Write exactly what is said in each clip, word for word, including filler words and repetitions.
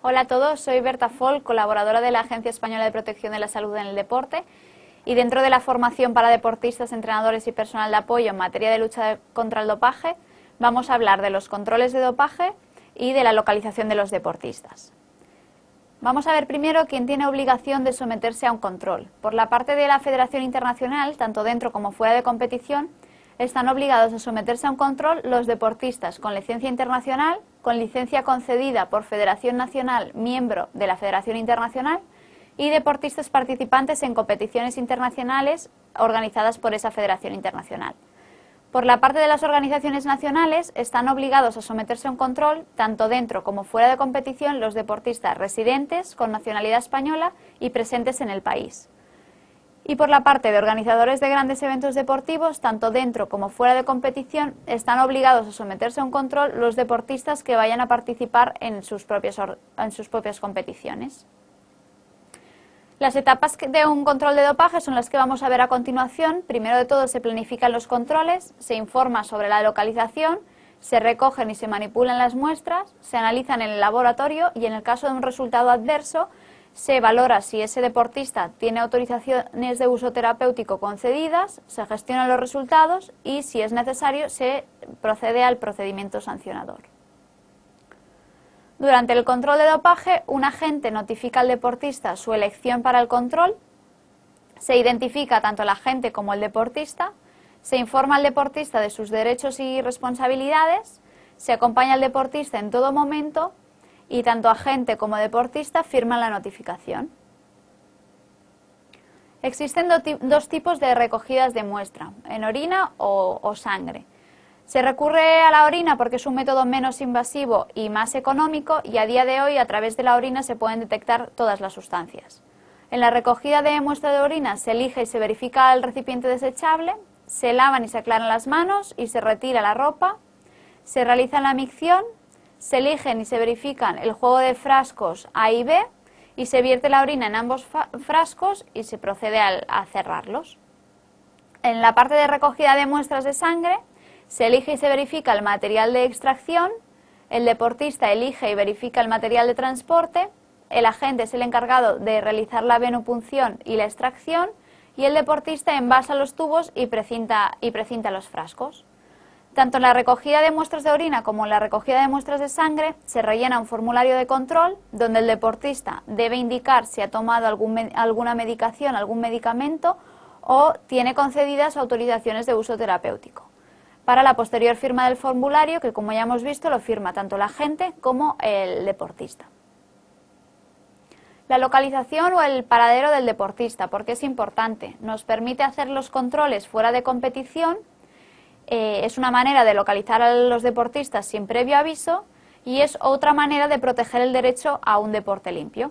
Hola a todos, soy Berta Fol, colaboradora de la Agencia Española de Protección de la Salud en el Deporte, y dentro de la formación para deportistas, entrenadores y personal de apoyo en materia de lucha contra el dopaje, vamos a hablar de los controles de dopaje y de la localización de los deportistas. Vamos a ver primero quién tiene obligación de someterse a un control. Por la parte de la Federación Internacional, tanto dentro como fuera de competición, están obligados a someterse a un control los deportistas con licencia internacional, con licencia concedida por Federación Nacional, miembro de la Federación Internacional, y deportistas participantes en competiciones internacionales organizadas por esa Federación Internacional. Por la parte de las organizaciones nacionales, están obligados a someterse a un control, tanto dentro como fuera de competición, los deportistas residentes, con nacionalidad española y presentes en el país. Y por la parte de organizadores de grandes eventos deportivos, tanto dentro como fuera de competición, están obligados a someterse a un control los deportistas que vayan a participar en sus propias, en sus propias competiciones. Las etapas de un control de dopaje son las que vamos a ver a continuación. Primero de todo se planifican los controles, se informa sobre la localización, se recogen y se manipulan las muestras, se analizan en el laboratorio y en el caso de un resultado adverso, se valora si ese deportista tiene autorizaciones de uso terapéutico concedidas, se gestionan los resultados y, si es necesario, se procede al procedimiento sancionador. Durante el control de dopaje, un agente notifica al deportista su elección para el control, se identifica tanto el agente como el deportista, se informa al deportista de sus derechos y responsabilidades, se acompaña al deportista en todo momento y tanto agente como deportista firman la notificación. Existen dos tipos de recogidas de muestra, en orina o, o sangre. Se recurre a la orina porque es un método menos invasivo y más económico y a día de hoy a través de la orina se pueden detectar todas las sustancias. En la recogida de muestra de orina se elige y se verifica el recipiente desechable, se lavan y se aclaran las manos y se retira la ropa, se realiza la micción, se eligen y se verifican el juego de frascos A y B y se vierte la orina en ambos frascos y se procede a cerrarlos. En la parte de recogida de muestras de sangre se elige y se verifica el material de extracción, el deportista elige y verifica el material de transporte, el agente es el encargado de realizar la venopunción y la extracción y el deportista envasa los tubos y precinta, y precinta los frascos. Tanto en la recogida de muestras de orina como en la recogida de muestras de sangre se rellena un formulario de control donde el deportista debe indicar si ha tomado algún, alguna medicación, algún medicamento o tiene concedidas autorizaciones de uso terapéutico. Para la posterior firma del formulario, que como ya hemos visto lo firma tanto el agente como el deportista. La localización o el paradero del deportista, porque es importante, nos permite hacer los controles fuera de competición. Eh, es una manera de localizar a los deportistas sin previo aviso y es otra manera de proteger el derecho a un deporte limpio.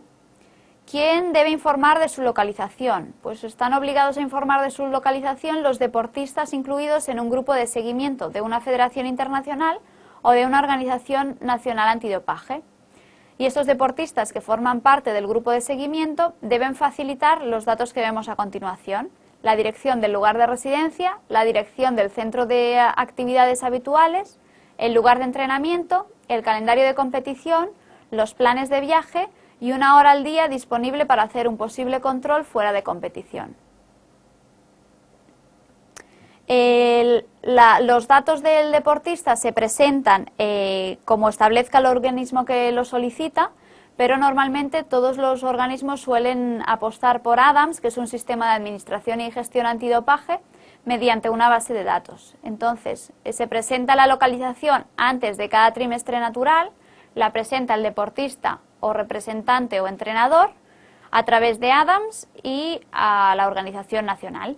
¿Quién debe informar de su localización? Pues están obligados a informar de su localización los deportistas incluidos en un grupo de seguimiento de una federación internacional o de una organización nacional antidopaje. Y estos deportistas que forman parte del grupo de seguimiento deben facilitar los datos que vemos a continuación. La dirección del lugar de residencia, la dirección del centro de actividades habituales, el lugar de entrenamiento, el calendario de competición, los planes de viaje y una hora al día disponible para hacer un posible control fuera de competición. El, la, los datos del deportista se presentan eh, como establezca el organismo que lo solicita, pero normalmente todos los organismos suelen apostar por ADAMS, que es un sistema de administración y gestión antidopaje, mediante una base de datos. Entonces, se presenta la localización antes de cada trimestre natural, la presenta el deportista o representante o entrenador a través de ADAMS y a la organización nacional.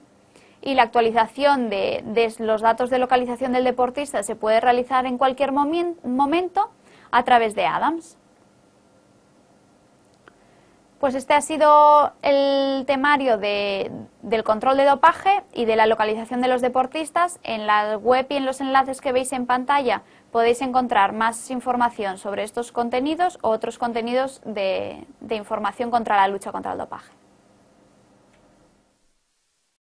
Y la actualización de, de los datos de localización del deportista se puede realizar en cualquier momen, momento a través de ADAMS. Pues este ha sido el temario de, del control de dopaje y de la localización de los deportistas. En la web y en los enlaces que veis en pantalla podéis encontrar más información sobre estos contenidos u otros contenidos de, de información contra la lucha contra el dopaje.